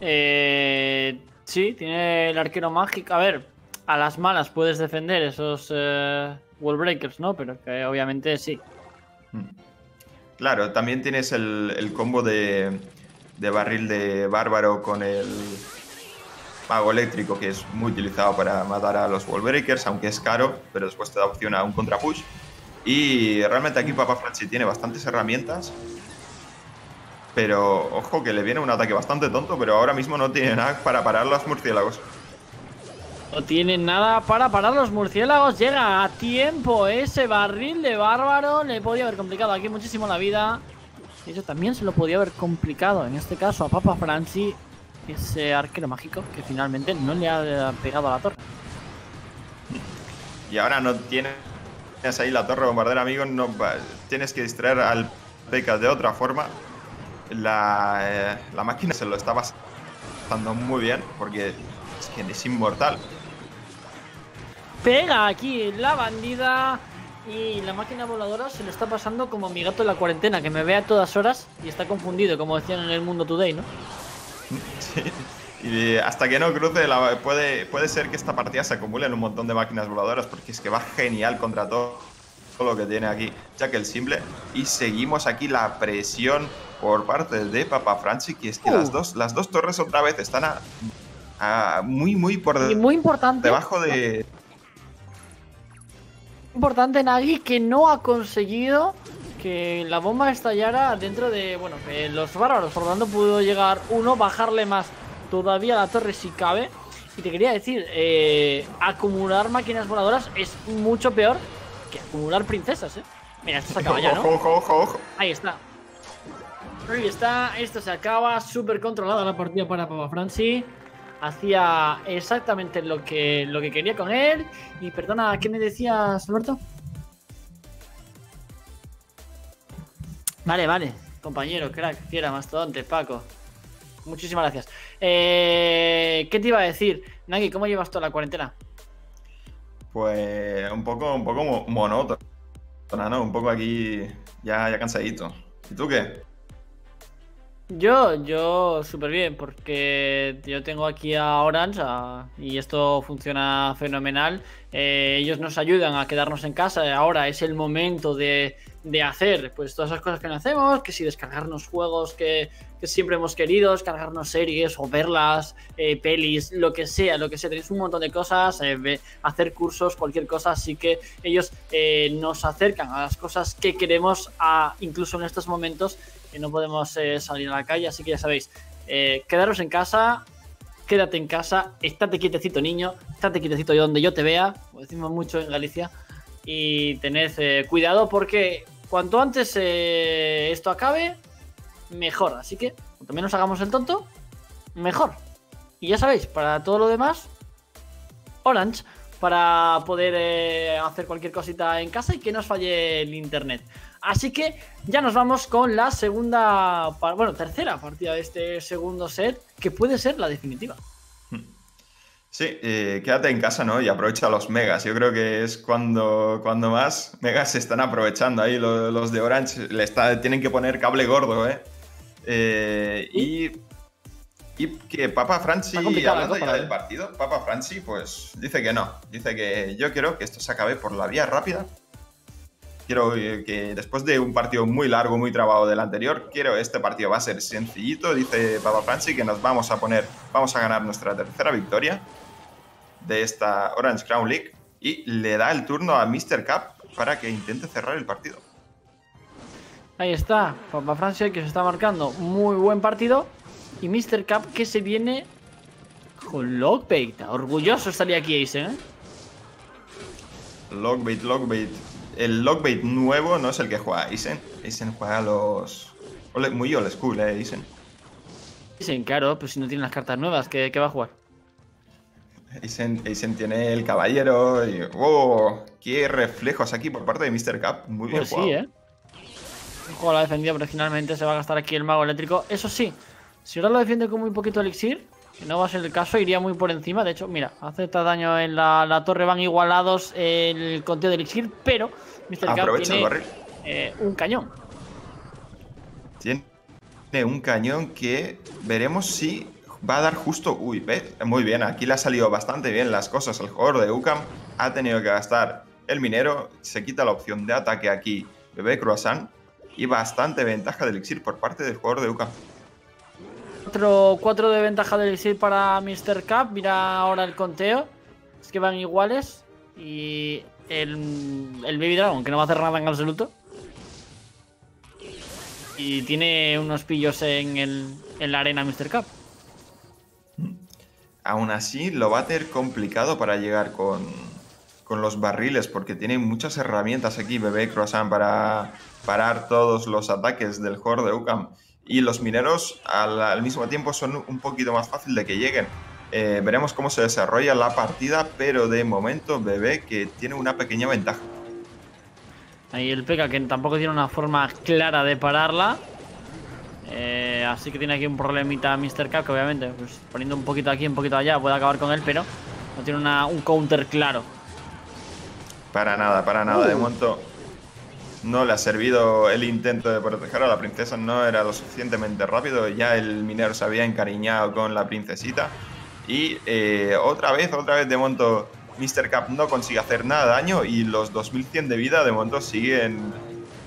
Eh, sí, tiene el arquero mágico. A ver, a las malas puedes defender esos eh, wall breakers, ¿no? Pero que obviamente sí. Claro, también tienes el, el combo de, de barril de bárbaro con el... Mago eléctrico, que es muy utilizado para matar a los wallbreakers, aunque es caro, pero después te da opción a un contrapush. Y realmente aquí Papa Francis tiene bastantes herramientas, pero ojo que le viene un ataque bastante tonto, pero ahora mismo no tiene nada para parar los murciélagos. No tiene nada para parar los murciélagos, llega a tiempo ese barril de bárbaro, le podía haber complicado aquí muchísimo la vida. De hecho también se lo podía haber complicado en este caso a Papa Francis. Ese arquero mágico que finalmente no le ha pegado a la torre. Y ahora no tienes ahí la torre bombardera, amigo. No, tienes que distraer al Pekka de otra forma. La, eh, la máquina se lo está pasando muy bien porque es, que es inmortal. Pega aquí la bandida y la máquina voladora se lo está pasando como mi gato en la cuarentena, que me ve a todas horas y está confundido, como decían en el Mundo Today, ¿no? Sí. Y hasta que no cruce, la, puede, puede ser que esta partida se acumule en un montón de máquinas voladoras, porque es que va genial contra todo, todo lo que tiene aquí Jack el Simple. Y seguimos aquí la presión por parte de Papa Francis, que es que uh. las, dos, las dos torres otra vez están a, a muy, muy por de, muy importante, debajo de... Importante, Nagi, que no ha conseguido... que la bomba estallara dentro de... Bueno, que los bárbaros, por lo tanto pudo llegar uno, bajarle más todavía la torre si cabe. Y te quería decir, eh, acumular máquinas voladoras es mucho peor que acumular princesas, ¿eh? Mira, esto se acaba ya, ¿no? Ojo, ojo, ojo, ojo. Ahí está. Ahí está, esto se acaba. Súper controlada la partida para Papa Francis. Hacía exactamente lo que, lo que quería con él. Y perdona, ¿qué me decías, Alberto? Vale, vale, compañero, crack, fiera, mastodonte, Paco. Muchísimas gracias. Eh, ¿Qué te iba a decir? Nagi, ¿cómo llevas toda la cuarentena? Pues un poco, un poco monótona, ¿no? Un poco aquí ya, ya cansadito. ¿Y tú qué? Yo, yo súper bien, porque yo tengo aquí a Orange a, y esto funciona fenomenal. Eh, ellos nos ayudan a quedarnos en casa. Ahora es el momento de, de hacer pues todas esas cosas que no hacemos, que si descargarnos juegos que, que siempre hemos querido, descargarnos series o verlas, eh, pelis, lo que sea, lo que sea. Tenéis un montón de cosas, eh, hacer cursos, cualquier cosa. Así que ellos eh, nos acercan a las cosas que queremos, a, incluso en estos momentos que no podemos eh, salir a la calle, así que ya sabéis, eh, quedaros en casa, quédate en casa, estate quietecito, niño, estate quietecito donde yo te vea, lo decimos mucho en Galicia, y tened eh, cuidado porque cuanto antes eh, esto acabe, mejor, así que cuanto menos hagamos el tonto, mejor. Y ya sabéis, para todo lo demás, Orange, para poder eh, hacer cualquier cosita en casa y que no os falle el internet. Así que ya nos vamos con la segunda, bueno, tercera partida de este segundo set, que puede ser la definitiva. Sí, eh, quédate en casa, ¿no? Y aprovecha los megas. Yo creo que es cuando, cuando más megas se están aprovechando. Ahí los, los de Orange le está, tienen que poner cable gordo, ¿eh? eh y, y que Papa Francis, hablando ya del partido, Papa Francis pues dice que no. Dice que yo quiero que esto se acabe por la vía rápida. Quiero que después de un partido muy largo, muy trabado del anterior, quiero este partido va a ser sencillito, dice Papa Francis, que nos vamos a poner, vamos a ganar nuestra tercera victoria de esta Orange Crown League y le da el turno a mister K para que intente cerrar el partido. Ahí está, Papa Francia que se está marcando muy buen partido. Y míster Cap que se viene con Lockbait. Orgulloso estaría aquí Aizen, ¿eh? Lockbait, Lockbait. El Lockbait nuevo no es el que juega Aizen. Aizen juega a los... Muy old school, eh, Aizen. Aizen, claro, pero si no tiene las cartas nuevas, ¿qué, qué va a jugar? Aizen, Aizen tiene el caballero y... ¡Oh! ¡Qué reflejos aquí por parte de míster Cap! Muy bien pues jugado. Sí, ¿eh? El juego lo ha defendido, pero finalmente se va a gastar aquí el mago eléctrico. Eso sí, si ahora lo defiende con muy poquito elixir, que no va a ser el caso, iría muy por encima. De hecho, mira, acepta daño en la, la torre, van igualados el conteo de elixir, pero míster Cap tiene el eh, un cañón. Tiene un cañón que veremos si... Va a dar justo... Uy, ve, muy bien, aquí le ha salido bastante bien las cosas. El jugador de Ucan ha tenido que gastar el minero. Se quita la opción de ataque aquí. Bebe Croissant. Y bastante ventaja de elixir por parte del jugador de Ucan. cuatro de ventaja de elixir para míster Cap. Mira ahora el conteo. Es que van iguales. Y el, el Baby Dragon, que no va a hacer nada en absoluto. Y tiene unos pillos en, el, en la arena míster Cap. Aún así, lo va a tener complicado para llegar con, con los barriles, porque tiene muchas herramientas aquí, Bebe Croissant, para parar todos los ataques del jugador de Ucan. Y los mineros, al, al mismo tiempo, son un poquito más fácil de que lleguen. Eh, veremos cómo se desarrolla la partida, pero de momento, Bebe, que tiene una pequeña ventaja. Ahí el Pekka, que tampoco tiene una forma clara de pararla. Eh, así que tiene aquí un problemita míster K, que obviamente, pues, poniendo un poquito aquí, un poquito allá, puede acabar con él, pero no tiene una, un counter claro. Para nada, para nada. Uh. De momento no le ha servido el intento de proteger a la princesa, no era lo suficientemente rápido. Ya el minero se había encariñado con la princesita. Y eh, otra vez, otra vez de momento míster K no consigue hacer nada de daño y los dos mil cien de vida de momento siguen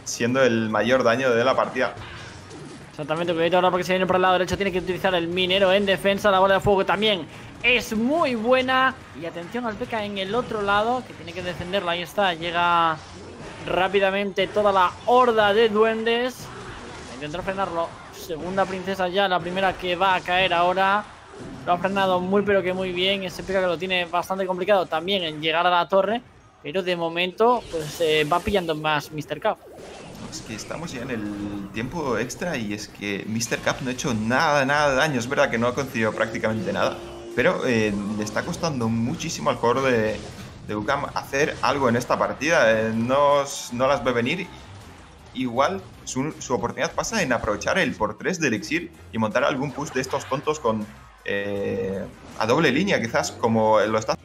siendo el mayor daño de la partida. Exactamente, cuidado ahora porque se viene por el lado derecho. Tiene que utilizar el minero en defensa. La bola de fuego también es muy buena. Y atención al Pekka en el otro lado, que tiene que defenderlo. Ahí está, llega rápidamente toda la horda de duendes. Intentó frenarlo. Segunda princesa ya, la primera que va a caer ahora. Lo ha frenado muy pero que muy bien. Ese Pekka que lo tiene bastante complicado también en llegar a la torre. Pero de momento pues eh, va pillando más míster K. Es que estamos ya en el tiempo extra y es que míster Cap no ha hecho nada, nada de daño. Es verdad que no ha conseguido prácticamente nada, pero eh, le está costando muchísimo al jugador de, de Ucan hacer algo en esta partida. Eh, no, no las ve venir. Igual su, su oportunidad pasa en aprovechar el por tres de elixir y montar algún push de estos tontos con eh, a doble línea, quizás, como lo está.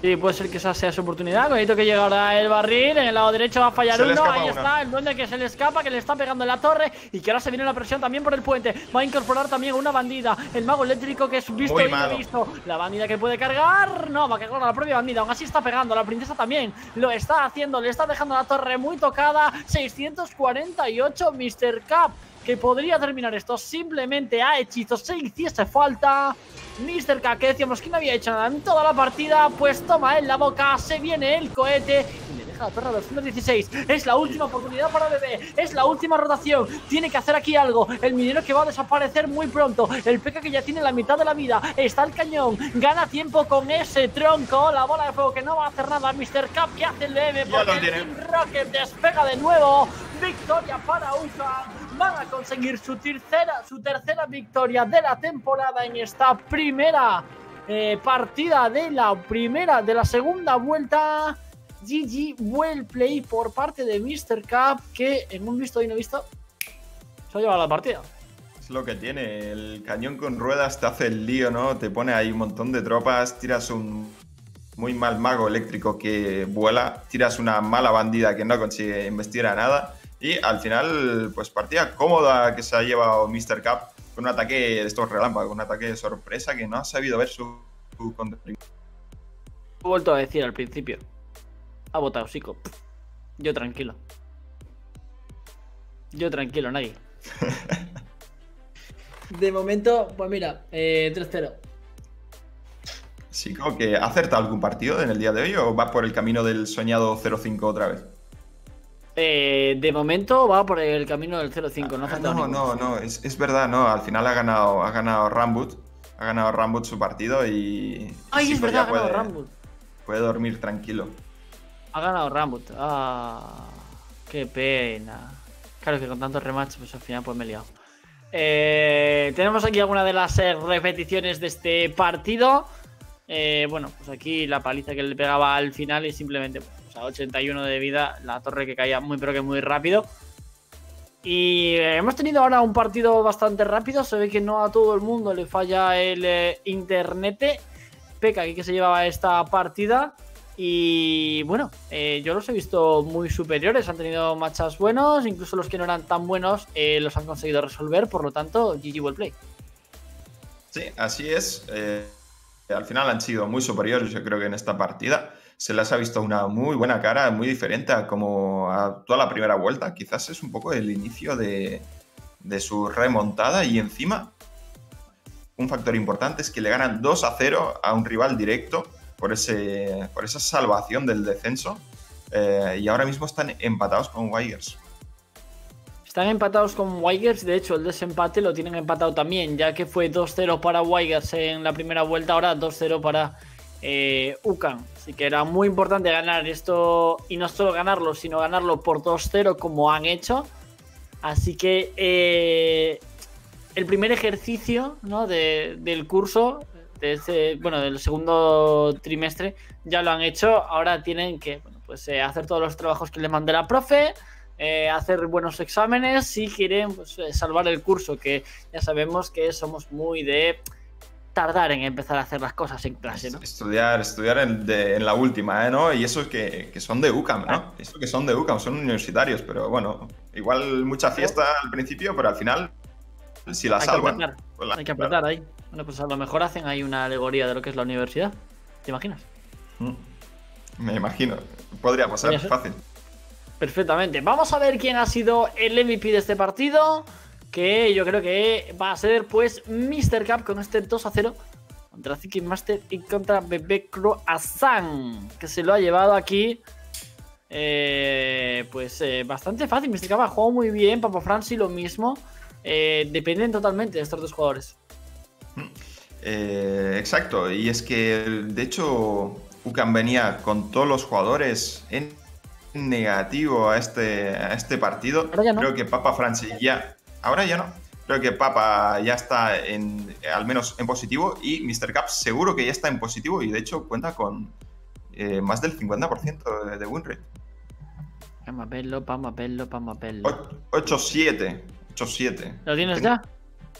Sí, puede ser que esa sea su oportunidad. Cuidado que llega ahora el barril. En el lado derecho va a fallar uno. Ahí una. Está el duende que se le escapa, que le está pegando en la torre. Y que ahora se viene la presión también por el puente. Va a incorporar también una bandida. El mago eléctrico que es visto y no visto. La bandida que puede cargar. No, va a cargar a la propia bandida. Aún así está pegando. La princesa también lo está haciendo. Le está dejando la torre muy tocada. seiscientos cuarenta y ocho míster Cap. Que podría terminar esto simplemente a hechizos. Se hiciese falta. míster K, que decíamos que no había hecho nada en toda la partida, pues toma en la boca, se viene el cohete y le deja la torre a doscientos dieciséis. Es la última oportunidad para Bebe, es la última rotación. Tiene que hacer aquí algo. El minero que va a desaparecer muy pronto. El Pekka que ya tiene la mitad de la vida. Está el cañón, gana tiempo con ese tronco. La bola de fuego que no va a hacer nada. míster K, que hace el Bebe porque el Team Rocket despega de nuevo. Victoria para Ucan. Van a conseguir su tercera, su tercera victoria de la temporada en esta primera eh, partida de la primera de la segunda vuelta. G G, well play por parte de míster Cap, que en un visto y no visto se ha llevado la partida. Es lo que tiene, el cañón con ruedas te hace el lío, ¿no? Te pone ahí un montón de tropas, tiras un muy mal mago eléctrico que vuela, tiras una mala bandida que no consigue investir a nada. Y al final, pues partida cómoda que se ha llevado míster Cap con un ataque de estos relámpagos, un ataque de sorpresa que no ha sabido ver su, su contrincante. He vuelto a decir al principio. Ha votado, chico. Yo tranquilo. Yo tranquilo, Nagi. De momento, pues mira, eh, tres cero. Chico, ¿que ha acertado algún partido en el día de hoy o vas por el camino del soñado cero cinco otra vez? Eh, de momento va por el camino del cero cinco. No, ah, no, no, no, es, es verdad, no. Al final ha ganado, ha ganado RAMBOOT. Ha ganado RAMBOOT su partido y... Ay, es verdad, ha ganado RAMBOOT. Puede dormir tranquilo. Ha ganado RAMBOOT. Ah, qué pena. Claro que con tantos rematch, pues al final pues me he liado. Eh, tenemos aquí alguna de las eh, repeticiones de este partido. Eh, bueno, pues aquí la paliza que le pegaba al final y simplemente... a ochenta y uno de vida, la torre que caía muy pero que muy rápido. Y eh, hemos tenido ahora un partido bastante rápido. Se ve que no a todo el mundo le falla el eh, internet. Pekka aquí que se llevaba esta partida. Y bueno, eh, yo los he visto muy superiores. Han tenido matchas buenos. Incluso los que no eran tan buenos eh, los han conseguido resolver. Por lo tanto, G G Well Play. Sí, así es. eh, Al final han sido muy superiores, yo creo que en esta partida. Se les ha visto una muy buena cara, muy diferente a como a toda la primera vuelta. Quizás es un poco el inicio de, de su remontada. Y encima, un factor importante es que le ganan dos a cero a un rival directo por, ese, por esa salvación del descenso. Eh, y ahora mismo están empatados con Wygers. Están empatados con Wygers. De hecho, el desempate lo tienen empatado también, ya que fue dos cero para Wygers en la primera vuelta, ahora dos cero para Eh, Ucan, así que era muy importante ganar esto y no solo ganarlo, sino ganarlo por dos cero como han hecho. Así que eh, el primer ejercicio, ¿no?, de, del curso, de ese, bueno, del segundo trimestre, ya lo han hecho. Ahora tienen que, bueno, pues, eh, hacer todos los trabajos que les mande la profe, eh, hacer buenos exámenes si quieren, pues, eh, salvar el curso, que ya sabemos que somos muy de tardar en empezar a hacer las cosas en clase, ¿no? Estudiar, estudiar en, de, en la última, ¿eh? ¿No? Y eso que, que son de UCAM, ¿no? Eso que son de UCAM, son universitarios, pero bueno, igual mucha fiesta al principio, pero al final, si la salvan... Pues la, hay que apretar ahí. Bueno, pues a lo mejor hacen ahí una alegoría de lo que es la universidad. ¿Te imaginas? Me imagino. Podría pasar, ¿Podría fácil. Perfectamente. Vamos a ver quién ha sido el M V P de este partido, que yo creo que va a ser pues míster K con este dos a cero contra Zeking Master y contra Bebe Croissant, que se lo ha llevado aquí eh, pues eh, bastante fácil. míster K ha jugado muy bien, Papa Francis lo mismo. Eh, dependen totalmente de estos dos jugadores. Eh, exacto, y es que de hecho Ucan venía con todos los jugadores en negativo a este, a este partido. Pero ya no. Creo que Papa Francis ya... Ahora ya no. Creo que Papa ya está en, al menos en positivo, y míster K seguro que ya está en positivo y de hecho cuenta con eh, más del cincuenta por ciento de winrate. Vamos a verlo, vamos a verlo, vamos a verlo. ocho siete. ocho siete. ¿Lo tienes tengo, ya?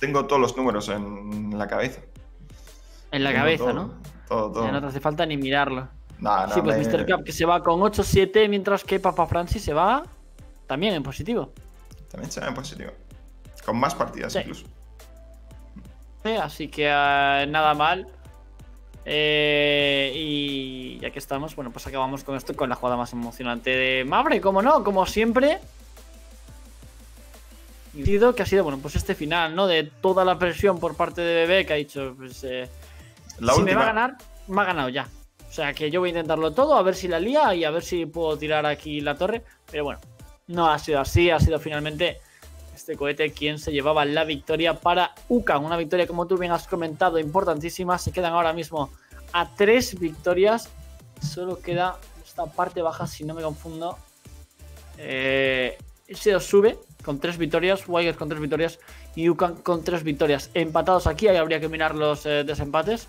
Tengo todos los números en la cabeza. En la tengo cabeza, todo, ¿no? Todo, todo. Ya no te hace falta ni mirarlo. No, no, sí, pues me... míster K que se va con ocho siete, mientras que Papa Francis se va también en positivo. También se va en positivo. Con más partidas, sí, incluso. Sí, así que uh, nada mal. Eh, y ya que estamos, bueno, pues acabamos con esto, con la jugada más emocionante de Mabre, como no, como siempre. Que ha sido, bueno, pues este final, ¿no? De toda la presión por parte de Bebe, que ha dicho, pues, eh, la si última. me va a ganar, me ha ganado ya. O sea, que yo voy a intentarlo todo, a ver si la lía y a ver si puedo tirar aquí la torre. Pero bueno, no ha sido así, ha sido finalmente... este cohete quien se llevaba la victoria para Ucan. Una victoria, como tú bien has comentado, importantísima. Se quedan ahora mismo a tres victorias. Solo queda esta parte baja, si no me confundo. Eh, Seo sube con tres victorias, Wygers con tres victorias y Ucan con tres victorias. Empatados aquí, ahí habría que mirar los eh, desempates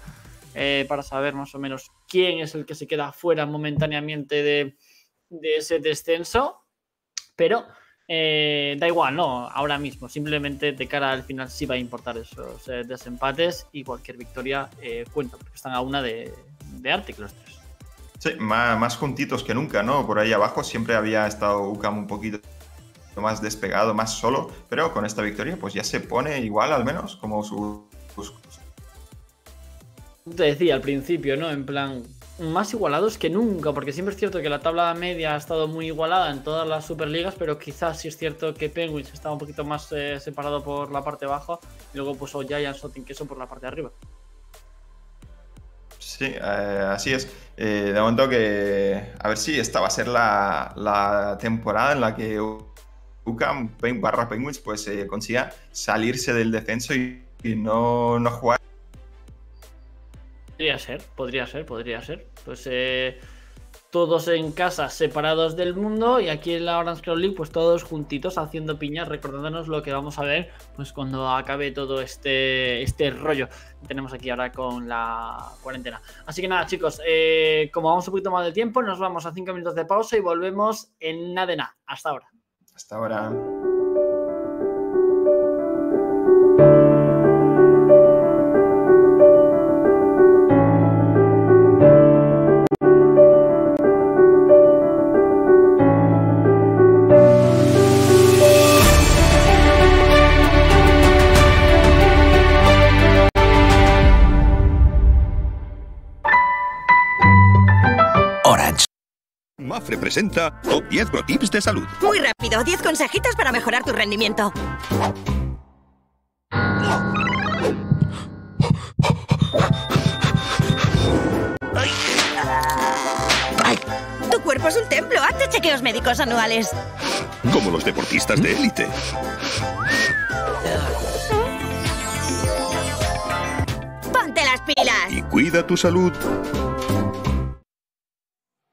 eh, para saber más o menos quién es el que se queda fuera momentáneamente de, de ese descenso. Pero... Eh, da igual, no, ahora mismo. Simplemente de cara al final sí va a importar esos eh, desempates y cualquier victoria eh, cuenta, porque están a una de, de Arctic los tres. Sí, más, más juntitos que nunca, ¿no? Por ahí abajo siempre había estado Ucam un poquito más despegado, más solo, pero con esta victoria pues ya se pone igual al menos como su... Sus... Te decía al principio, ¿no? En plan... más igualados que nunca, porque siempre es cierto que la tabla media ha estado muy igualada en todas las Superligas, pero quizás sí es cierto que Penguins está un poquito más eh, separado por la parte baja, y luego puso Giants, Sotin, que son por la parte de arriba. Sí, eh, así es. Eh, de momento que... A ver si esta va a ser la, la temporada en la que Ucan barra Penguins pues eh, consiga salirse del descenso y, y no, no jugar. Podría ser, podría ser, podría ser. Pues eh, todos en casa, separados del mundo, y aquí en la Orange Crown League pues todos juntitos haciendo piñas, recordándonos lo que vamos a ver pues cuando acabe todo este, este rollo que tenemos aquí ahora con la cuarentena. Así que nada, chicos, eh, como vamos un poquito más de tiempo, nos vamos a cinco minutos de pausa y volvemos en nada de nada. Hasta ahora. Hasta ahora. Mafre presenta Top diez Pro Tips de Salud. Muy rápido, diez consejitos para mejorar tu rendimiento. Ay. Ay. Tu cuerpo es un templo, hazte chequeos médicos anuales. Como los deportistas de élite. Ponte las pilas. Y cuida tu salud.